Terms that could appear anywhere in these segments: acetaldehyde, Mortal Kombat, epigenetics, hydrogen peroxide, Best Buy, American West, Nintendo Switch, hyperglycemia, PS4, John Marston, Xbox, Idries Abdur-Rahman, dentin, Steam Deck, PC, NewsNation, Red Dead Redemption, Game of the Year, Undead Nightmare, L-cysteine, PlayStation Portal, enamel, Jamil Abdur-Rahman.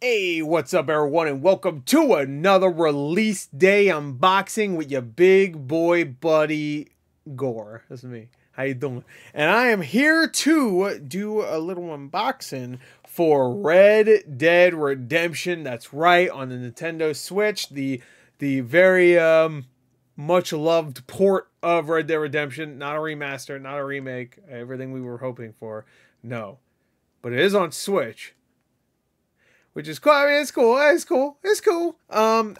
Hey, what's up everyone, and welcome to another release day unboxing with your big boy buddy Gore. That's me. How you doing? And I am here to do a little unboxing for Red Dead Redemption. That's right, on the Nintendo Switch, the very much loved port of Red Dead Redemption. Not a remaster, not a remake, everything we were hoping for. No, but it is on Switch, which is cool. I mean, it's cool. It's cool. It's cool. I'm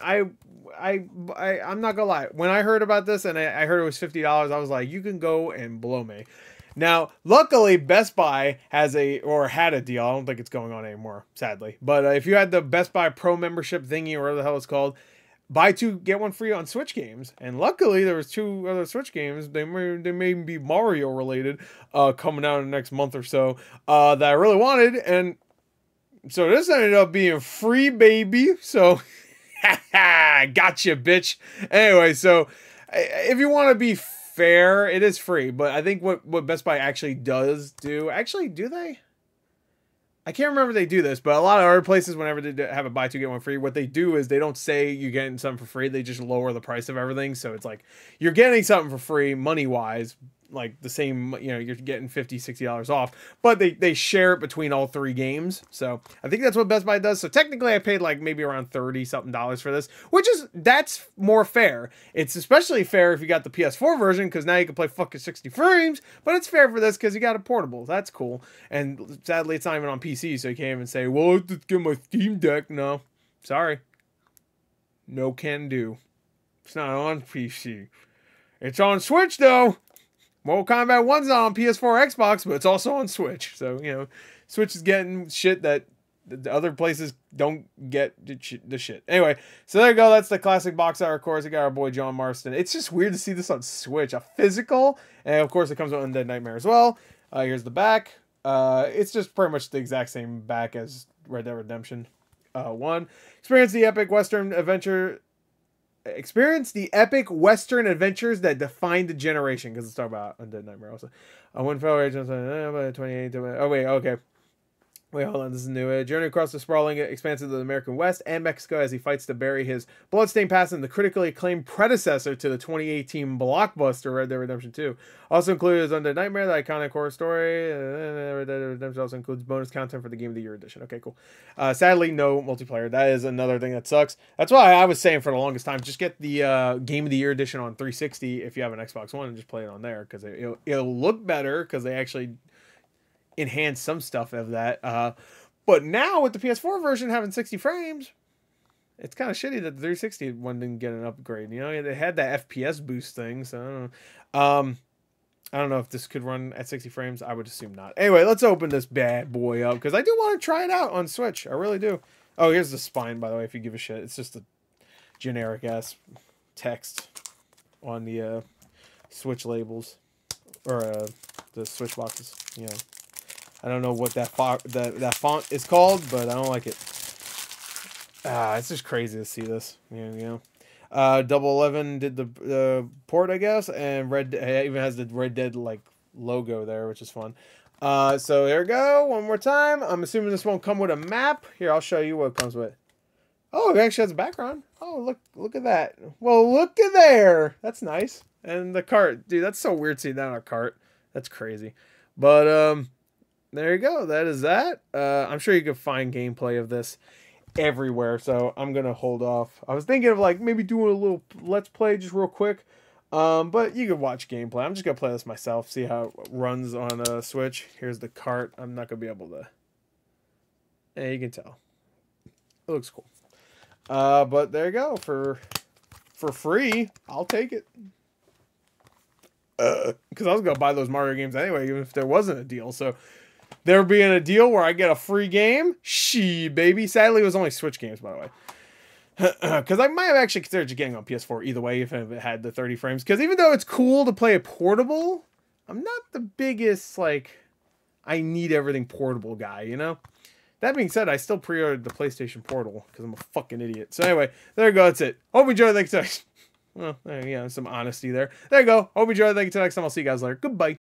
not gonna lie. When I heard about this and I heard it was $50, I was like, you can go and blow me. Now, luckily, Best Buy has had a deal. I don't think it's going on anymore, sadly. But if you had the Best Buy Pro membership thingy or whatever the hell it's called, buy two, get one free on Switch games. And luckily, there was two other Switch games. They may be Mario related, coming out in the next month or so, that I really wanted. And so this ended up being free, baby. So, gotcha, bitch. Anyway, so if you want to be fair, it is free. But I think what Best Buy actually does do... Actually, do they? I can't remember if they do this, but a lot of other places, whenever they have a buy two, get one free, what they do is they don't say you're getting something for free. They just lower the price of everything. So it's like, you're getting something for free money-wise, like the same, you know, you're getting $50, $60 off, but they share it between all three games. So I think that's what Best Buy does. So technically I paid like maybe around $30-something for this, which is, that's more fair. It's especially fair if you got the PS4 version, because now you can play fucking 60 frames, but it's fair for this because you got a portable. That's cool. And sadly it's not even on PC, so you can't even say, well, let's get my Steam Deck. No, sorry. No can do. It's not on PC. It's on Switch though. Mortal Kombat 1's not on PS4 or Xbox, but it's also on Switch. So, you know, Switch is getting shit that the other places don't get the shit. Anyway, so there you go. That's the classic box art, of course. We got our boy John Marston. It's just weird to see this on Switch, a physical. And, of course, it comes with Undead Nightmare as well. Here's the back. It's just pretty much the exact same back as Red Dead Redemption 1. Experience the epic Western adventures that defined the generation, because it's talking about Undead Nightmare also. One fellow agent, 28. Oh wait, okay. Wait, hold on. This is new. A journey across the sprawling expanses of the American West and Mexico as he fights to bury his bloodstained past in the critically acclaimed predecessor to the 2018 blockbuster Red Dead Redemption 2. Also included is Undead Nightmare, the iconic horror story. Red Dead Redemption also includes bonus content for the Game of the Year edition. Okay, cool. Sadly, no multiplayer. That is another thing that sucks. That's why I was saying for the longest time, just get the Game of the Year edition on 360 if you have an Xbox One and just play it on there, because it'll look better, because they actually enhance some stuff of that, but now with the PS4 version having 60 frames, it's kind of shitty that the 360 one didn't get an upgrade. You know, they had that FPS boost thing, so I don't know. I don't know if this could run at 60 frames. I would assume not. Anyway, let's open this bad boy up, because I do want to try it out on Switch. I really do. Oh, here's the spine, by the way, if you give a shit. It's just a generic ass text on the Switch labels, or the Switch boxes. You know, I don't know what that font is called, but I don't like it. It's just crazy to see this. You know. Double 11 did the port, I guess, and it even has the Red Dead like logo there, which is fun. So there we go. One more time. I'm assuming this won't come with a map. Here, I'll show you what it comes with. Oh, it actually has a background. Oh, look at that. Well, look at there. That's nice. And the cart, dude. That's so weird seeing that on a cart. That's crazy. But there you go. That is that. I'm sure you can find gameplay of this everywhere, so I'm going to hold off. I was thinking of like maybe doing a little Let's Play just real quick, but you can watch gameplay. I'm just going to play this myself, see how it runs on a Switch. Here's the cart. I'm not going to be able to... Yeah, you can tell. It looks cool. But there you go. For free, I'll take it. Because I was going to buy those Mario games anyway, even if there wasn't a deal, so... There being a deal where I get a free game? She, baby. Sadly, it was only Switch games, by the way. Because I might have actually considered just getting on PS4 either way if it had the 30 frames. Because even though it's cool to play a portable, I'm not the biggest, like, I need everything portable guy, you know? That being said, I still pre-ordered the PlayStation Portal because I'm a fucking idiot. So anyway, there you go. That's it. Hope you enjoyed. Thanks. Well, yeah, some honesty there. There you go. Hope you enjoyed. Thank you. Till next time. I'll see you guys later. Goodbye.